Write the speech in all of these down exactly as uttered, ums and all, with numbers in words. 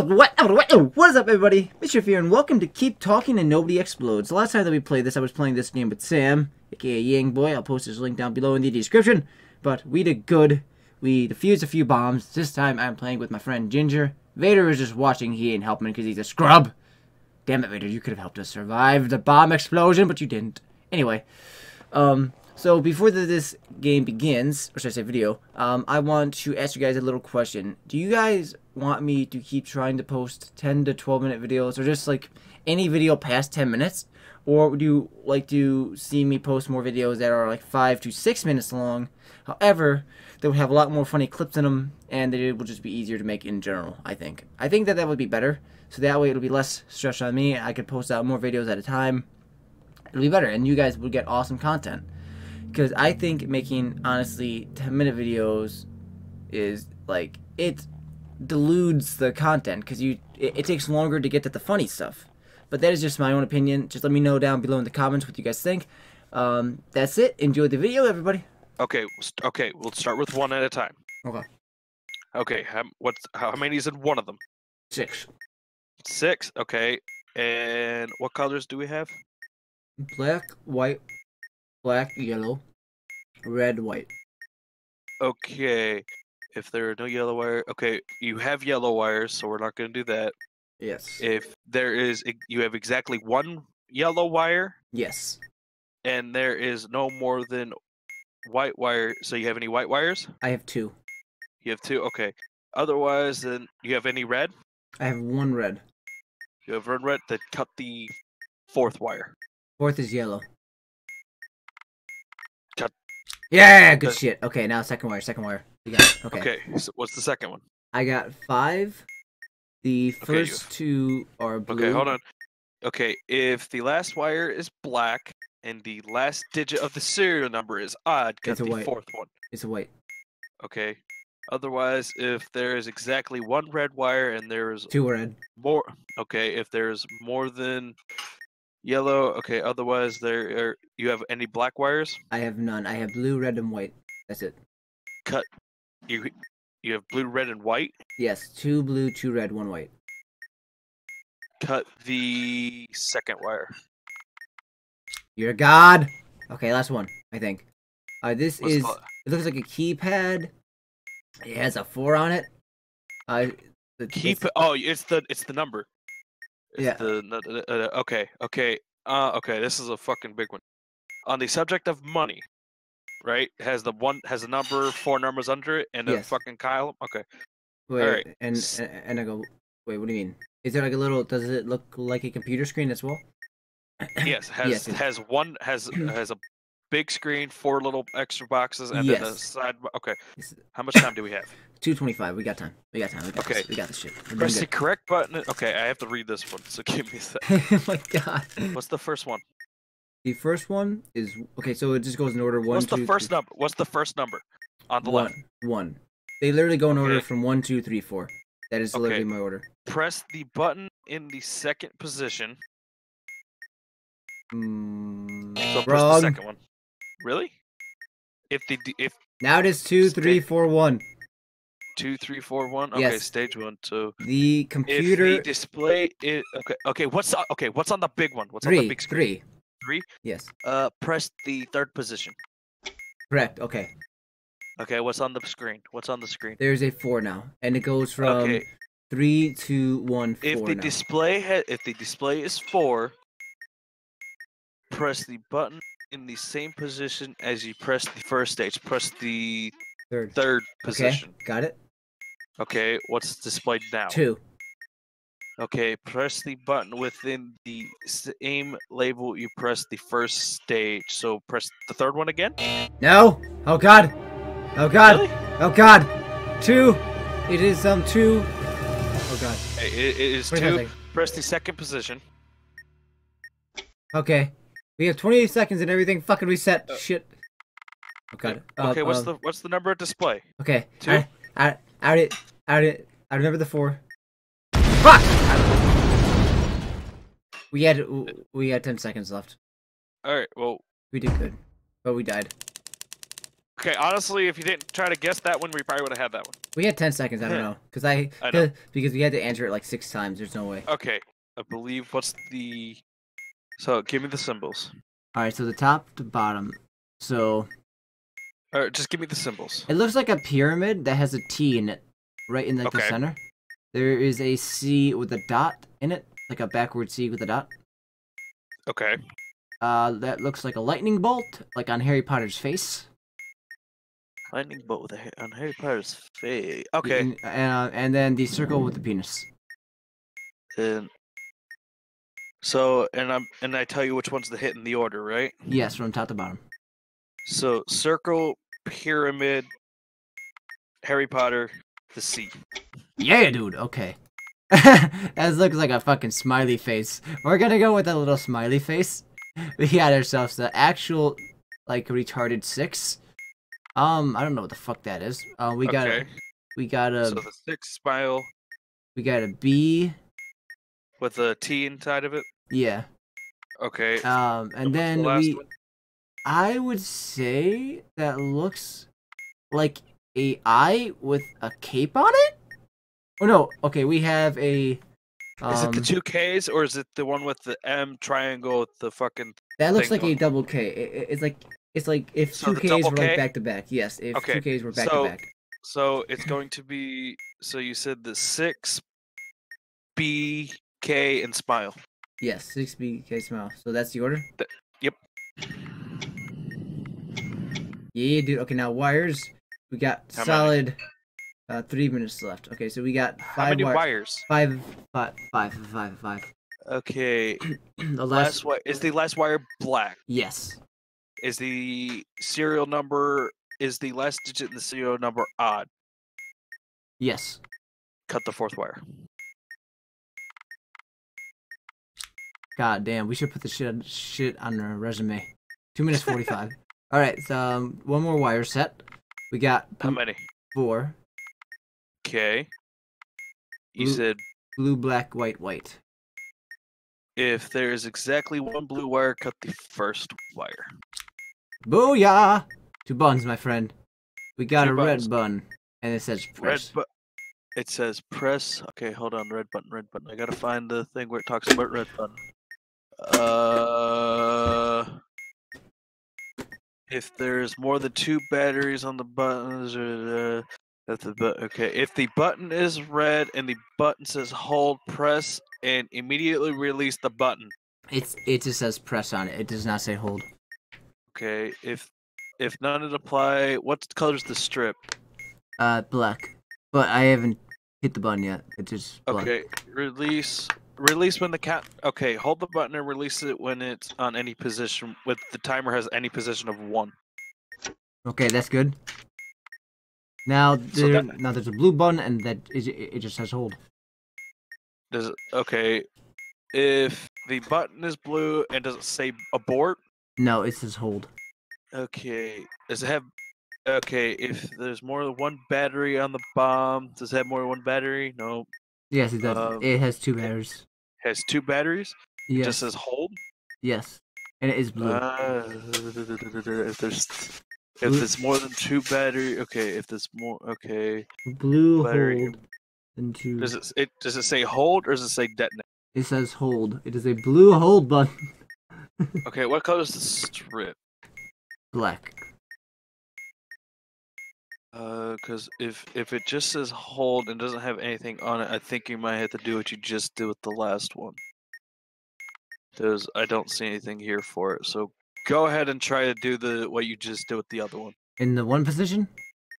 What, what, what is up, everybody? Mister Fear, and welcome to Keep Talking and Nobody Explodes. The last time that we played this, I was playing this game with Sam, aka Yang Boy. I'll post his link down below in the description. But we did good. We defused a few bombs. This time, I'm playing with my friend Ginger. Vader is just watching. He ain't helping because he's a scrub. Damn it, Vader! You could have helped us survive the bomb explosion, but you didn't. Anyway, um, so before the, this game begins, or should I say video, um, I want to ask you guys a little question. Do you guys want me to keep trying to post ten to twelve minute videos, or just like any video past ten minutes, or would you like to see me post more videos that are like five to six minutes long? However, they would have a lot more funny clips in them, and it will just be easier to make in general. I think I think that that would be better, so that way it'll be less stress on me. I could post out more videos at a time. It'll be better, and you guys would get awesome content, because I think making, honestly, ten minute videos is like, it's deludes the content, because you it, it takes longer to get to the funny stuff. But that is just my own opinion. Just let me know down below in the comments what you guys think. Um that's it. Enjoy the video, everybody. Okay, okay, we'll start with one at a time. Okay. Okay, um, what's how many is in one of them? Six. Six. Okay. And what colors do we have? Black, white, black, yellow, red, white. Okay. If there are no yellow wire, okay, you have yellow wires, so we're not going to do that. Yes. If there is, you have exactly one yellow wire. Yes. And there is no more than white wire. So you have any white wires? I have two. You have two? Okay. Otherwise, then you have any red? I have one red. You have one red, then cut the fourth wire. Fourth is yellow. Cut. Yeah, good the... shit. Okay, now second wire, second wire. Yeah, okay. Okay, so what's the second one? I got five. The first okay, two are blue. Okay, hold on. Okay, if the last wire is black and the last digit of the serial number is odd, cut the white. Fourth one. It's a white. Okay. Otherwise, if there is exactly one red wire and there is two red. More. Okay, if there is more than yellow. Okay, otherwise, there are, you have any black wires? I have none. I have blue, red, and white. That's it. Cut. You you have blue, red, and white? Yes, two blue, two red, one white. Cut the second wire. You're god! Okay, last one, I think. Uh, this What's is... The... It looks like a keypad. It has a four on it. Uh, the, Keep, it's, oh, it's the it's the number. It's yeah. The, uh, okay, okay. Uh, okay, this is a fucking big one. On the subject of money... Right? Has the one has a number, four numbers under it, and a yes. fucking column. Okay. Wait, all right. And, and and I go. Wait, what do you mean? Is there like a little? Does it look like a computer screen as well? Yes. Has yes, has one has has a big screen, four little extra boxes, and yes. then a side. Okay. How much time do we have? Two twenty-five. We got time. We got time. We got okay. This. We got this shit. We're Press the correct button. Okay, I have to read this one. So give me that. Oh my god. What's the first one? The first one is okay, so it just goes in order. One, What's the two, first three, number? What's the first number on the one, left? One. They literally go in okay. order from one, two, three, four. That is okay. literally my order. Press the button in the second position. Mm, so press wrong. the second one. Really? If the if now it is two, stage, three, four, one. Two, three, four, one. Okay, yes. Stage one, two. The computer if the display. It, okay, okay. What's okay? What's on the big one? What's three, on the big screen? Three. Three? Yes. Uh, press the third position. Correct. Okay. Okay. What's on the screen? What's on the screen? There's a four now, and it goes from okay. three to one. Four if the now. display ha if the display is four, press the button in the same position as you press the first stage. Press the third, third position. Okay. Got it. Okay. What's displayed now? Two. Okay, press the button within the same label you pressed the first stage. So press the third one again? No! Oh god! Oh god! Really? Oh god! Two! It is, um, two. Oh god. It, it is Wait two. Press the second position. Okay. We have twenty-eight seconds and everything fucking reset. Uh, Shit. Oh god. Okay, uh, what's um, the what's the number of display? Okay. Two? I, I, I, already, I, already, I remember the four. Fuck! We had we had ten seconds left. All right, well we did good, but we died. Okay, honestly, if you didn't try to guess that one, we probably would have had that one. We had ten seconds. I don't know, because I, I know. because we had to answer it like six times. There's no way. Okay, I believe. What's the? So give me the symbols. All right, so the top to bottom. So. All right, just give me the symbols. It looks like a pyramid that has a T in it, right in like okay. the center. There is a C with a dot in it, like a backward C with a dot. Okay. Uh, that looks like a lightning bolt, like on Harry Potter's face. Lightning bolt with a, on Harry Potter's face. Okay. And, uh, and then the circle with the penis. And so, and I'm and I tell you which one's the hit in the order, right? Yes, from top to bottom. So circle, pyramid, Harry Potter, the C. Yeah, dude. Okay. That looks like a fucking smiley face. We're gonna go with a little smiley face. We got ourselves the actual, like, retarded six. Um, I don't know what the fuck that is. Uh, we got okay. a, we got a. So the six smile. We got a B. With a T inside of it. Yeah. Okay. Um, and, and then the we. One? I would say that looks like a eye with a cape on it. Oh no. Okay, we have a. Um, is it the two K's or is it the one with the M triangle with the fucking? That looks like on. a double K. It, it's like. It's like if so two Ks were K? like back to back. Yes, if okay. two Ks were back so, to back. So it's going to be. So you said the six, B, K, and smile. Yes, six, B, K, smile. So that's the order. The, yep. Yeah, dude. Okay, now wires. We got How solid. Uh, three minutes left. Okay, so we got five. How many wi wires? Five, five, five, five, five. Okay. the last, last wire is the last wire black. Yes. Is the serial number, is the last digit in the serial number odd? Yes. Cut the fourth wire. God damn, we should put the shit, shit on our resume. two minutes forty-five. Alright, so um, one more wire set. We got... How many? Four. Okay. You blue, said... Blue, black, white, white. If there is exactly one blue wire, cut the first wire. Booyah! Two buns, my friend. We got Two a buttons. red bun, and it says press. Red bu it says press. Okay, hold on. Red button, red button. I gotta find the thing where it talks about red button. Uh, if there's more than two batteries on the buttons, or uh, the bu okay. If the button is red and the button says hold, press, and immediately release the button. It's it just says press on it. It does not say hold. Okay, if if none of it apply, what color's the strip? Uh, black. But I haven't hit the button yet. It's just black. Okay, release release when the count. Okay, hold the button and release it when it's on any position. With the timer has any position of one. Okay, that's good. Now there, so that, now there's a blue button and that is it just says hold. Does it, okay, if the button is blue and does it say abort? No, it says hold. Okay. Does it have... Okay, if there's more than one battery on the bomb, does it have more than one battery? No. Yes, it does. Um, it has two batteries. It has two batteries? Yes. It just says hold? Yes. And it is blue. Uh, if there's... Blue. If there's more than two battery... Okay, if there's more... Okay. Blue battery. Hold. Into... Does it, it does it say hold or does it say detonate? It says hold. It is a blue hold button. Okay, what color is the strip? Black. Uh, cause if if it just says hold and doesn't have anything on it, I think you might have to do what you just did with the last one. Cause I don't see anything here for it. So go ahead and try to do the what you just did with the other one. In the one position?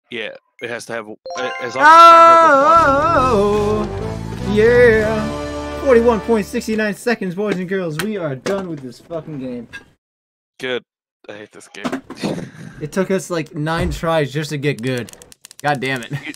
Yeah. It has to have. As long oh, yeah! forty-one point six nine seconds, boys and girls. We are done with this fucking game. Good. I hate this game. It took us like nine tries just to get good. God damn it. You,